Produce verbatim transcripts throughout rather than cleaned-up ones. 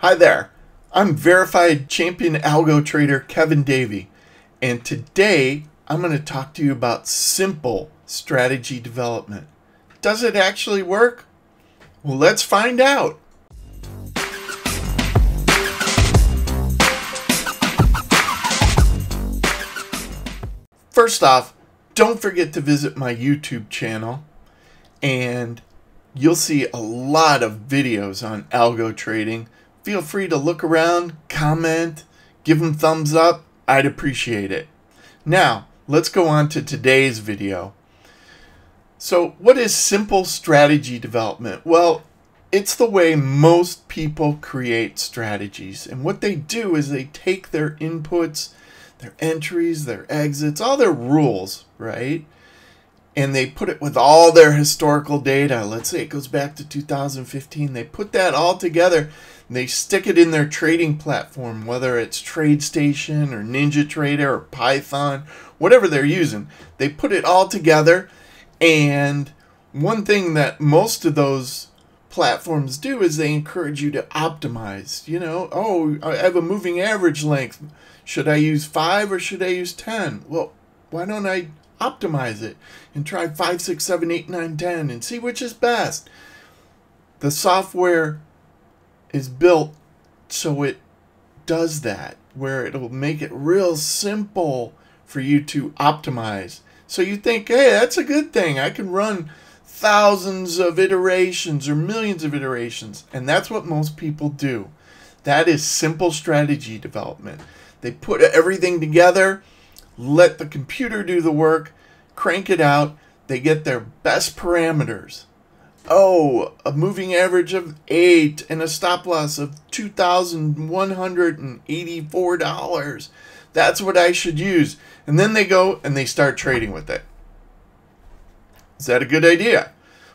Hi there, I'm verified champion algo trader Kevin Davey, and today I'm going to talk to you about simple strategy development. Does it actually work? Well, let's find out. First off, don't forget to visit my YouTube channel, and you'll see a lot of videos on algo trading. Feel free to look around, comment, give them thumbs up. I'd appreciate it. Now, let's go on to today's video. So, what is simple strategy development? Well, it's the way most people create strategies. And what they do is they take their inputs, their entries, their exits, all their rules, right? And they put it with all their historical data. Let's say it goes back to two thousand fifteen. They put that all together. They stick it in their trading platform, whether it's TradeStation or NinjaTrader or Python, whatever they're using. They put it all together, and one thing that most of those platforms do is they encourage you to optimize. You know, oh, I have a moving average length. Should I use five or should I use ten? Well, why don't I optimize it and try five, six, seven, eight, nine, ten and see which is best? The software is built so it does that, where it'll make it real simple for you to optimize. So you think, hey, that's a good thing. I can run thousands of iterations or millions of iterations. And that's what most people do. That is simple strategy development. They put everything together, let the computer do the work, crank it out. They get their best parameters. Oh, a moving average of eight and a stop loss of two thousand one hundred eighty-four dollars. That's what I should use. And then they go and they start trading with it. Is that a good idea?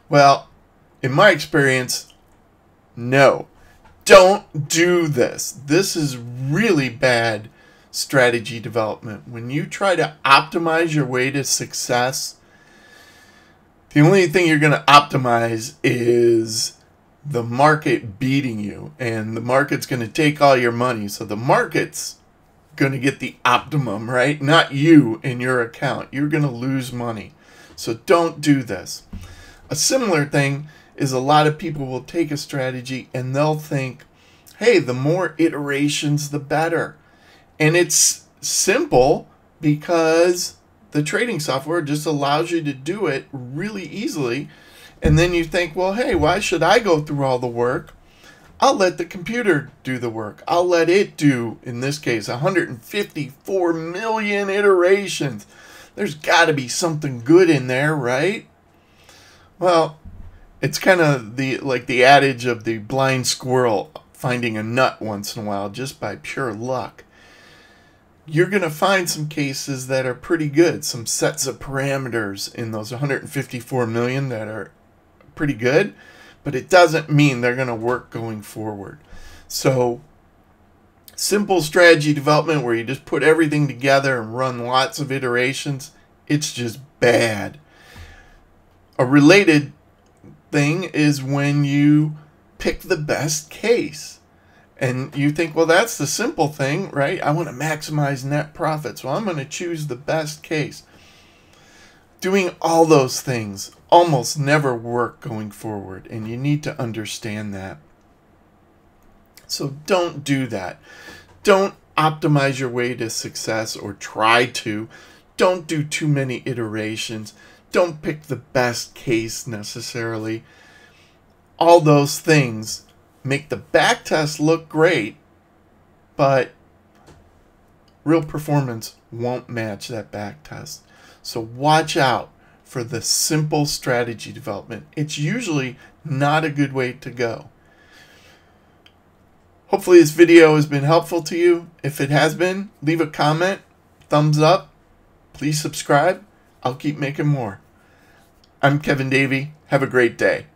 Well, in my experience, no. Don't do this. This is really bad strategy development. When you try to optimize your way to success, the only thing you're going to optimize is the market beating you, and the market's going to take all your money. So the market's going to get the optimum, right? Not you in your account. You're going to lose money. So don't do this. A similar thing is a lot of people will take a strategy and they'll think, hey, the more iterations, the better. And it's simple because the trading software just allows you to do it really easily. And then you think, well, hey, why should I go through all the work? I'll let the computer do the work. I'll let it do, in this case, one hundred fifty-four million iterations. There's got to be something good in there, right? Well, it's kind of the like the adage of the blind squirrel finding a nut once in a while just by pure luck. You're going to find some cases that are pretty good, some sets of parameters in those one hundred fifty-four million that are pretty good, but it doesn't mean they're going to work going forward. So simple strategy development where you just put everything together and run lots of iterations, it's just bad. A related thing is when you pick the best case. And you think, well, that's the simple thing, right? I want to maximize net profit, so I'm going to choose the best case. Doing all those things almost never work going forward, and you need to understand that. So don't do that. Don't optimize your way to success, or try to. Don't do too many iterations. Don't pick the best case necessarily. All those things make the back test look great, but real performance won't match that back test. So watch out for the simple strategy development. It's usually not a good way to go. Hopefully this video has been helpful to you. If it has been, leave a comment, thumbs up, please subscribe. I'll keep making more. I'm Kevin Davey. Have a great day.